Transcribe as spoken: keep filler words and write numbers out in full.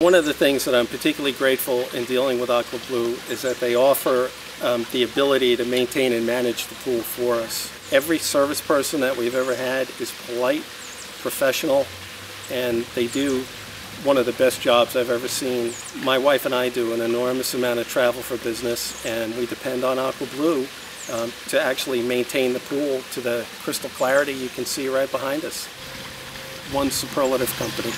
One of the things that I'm particularly grateful in dealing with Aqua Blue is that they offer um, the ability to maintain and manage the pool for us. Every service person that we've ever had is polite, professional, and they do one of the best jobs I've ever seen. My wife and I do an enormous amount of travel for business, and we depend on Aqua Blue um, to actually maintain the pool to the crystal clarity you can see right behind us. One superlative company.